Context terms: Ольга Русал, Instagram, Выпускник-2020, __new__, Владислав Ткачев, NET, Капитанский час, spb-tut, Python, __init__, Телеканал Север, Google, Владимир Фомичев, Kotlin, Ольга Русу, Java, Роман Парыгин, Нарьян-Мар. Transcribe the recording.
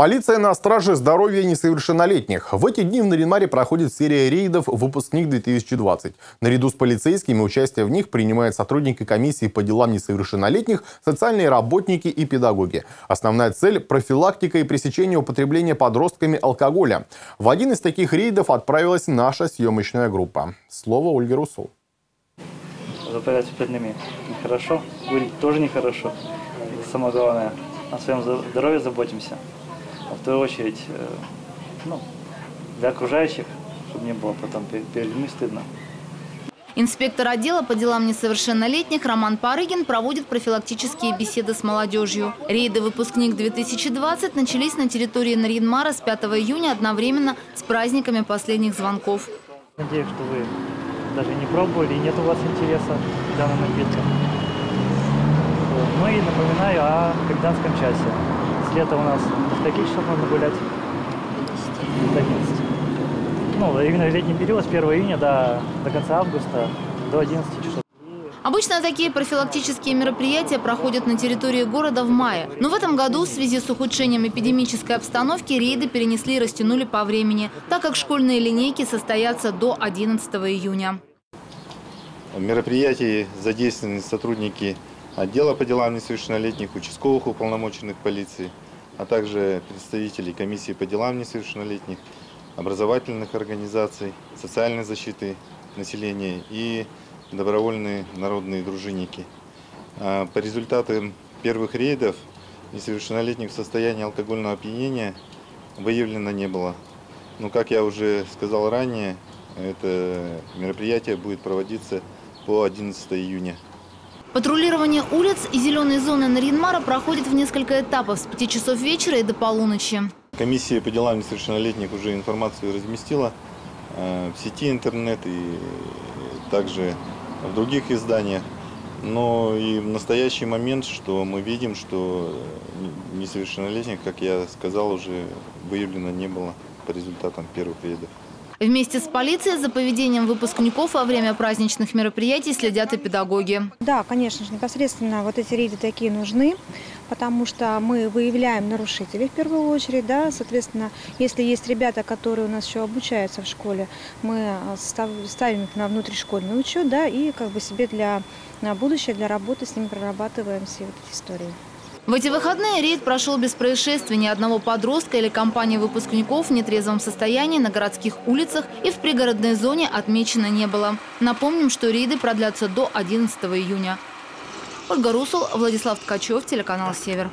Полиция на страже здоровья несовершеннолетних. В эти дни в Нарьян-Маре проходит серия рейдов «Выпускник-2020». Наряду с полицейскими участие в них принимают сотрудники комиссии по делам несовершеннолетних, социальные работники и педагоги. Основная цель – профилактика и пресечение употребления подростками алкоголя. В один из таких рейдов отправилась наша съемочная группа. Слово Ольге Русу. Запаряться пьяными нехорошо, курить тоже нехорошо. Самое главное, о своем здоровье заботимся. А в вторую очередь, для окружающих, чтобы не было потом перед людьми стыдно. Инспектор отдела по делам несовершеннолетних Роман Парыгин проводит профилактические беседы с молодежью. Рейды «Выпускник-2020» начались на территории Нарьян-Мара с 5 июня одновременно с праздниками последних звонков. Надеюсь, что вы даже не пробовали и нет у вас интереса к данным напиткам. Ну и напоминаю о Капитанском часе. С лета у нас в каких часов можно гулять? До 11. Именно в летний период с 1 июня до конца августа до 11 часов. Обычно такие профилактические мероприятия проходят на территории города в мае. Но в этом году в связи с ухудшением эпидемической обстановки рейды перенесли и растянули по времени, так как школьные линейки состоятся до 11 июня. В мероприятии задействованы сотрудники отдела по делам несовершеннолетних, участковых уполномоченных полиции, а также представители комиссии по делам несовершеннолетних, образовательных организаций, социальной защиты населения и добровольные народные дружинники. По результатам первых рейдов несовершеннолетних в состоянии алкогольного опьянения выявлено не было. Но, как я уже сказал ранее, это мероприятие будет проводиться по 11 июня. Патрулирование улиц и зеленой зоны Нарьян-Мара проходит в несколько этапов с 5 часов вечера и до полуночи. Комиссия по делам несовершеннолетних уже информацию разместила в сети интернет и также в других изданиях. Но и в настоящий момент, что мы видим, что несовершеннолетних, как я сказал, уже выявлено не было по результатам первых рейдов. Вместе с полицией за поведением выпускников во время праздничных мероприятий следят и педагоги. Да, конечно же, непосредственно вот эти рейды такие нужны, потому что мы выявляем нарушителей в первую очередь. Да, соответственно, если есть ребята, которые у нас еще обучаются в школе, мы ставим их на внутришкольный учет, да, и себе на будущее, для работы с ними прорабатываем все вот эти истории. В эти выходные рейд прошел без происшествий. Ни одного подростка или компании выпускников в нетрезвом состоянии на городских улицах и в пригородной зоне отмечено не было. Напомним, что рейды продлятся до 11 июня. Ольга Русал, Владислав Ткачев, телеканал «Север».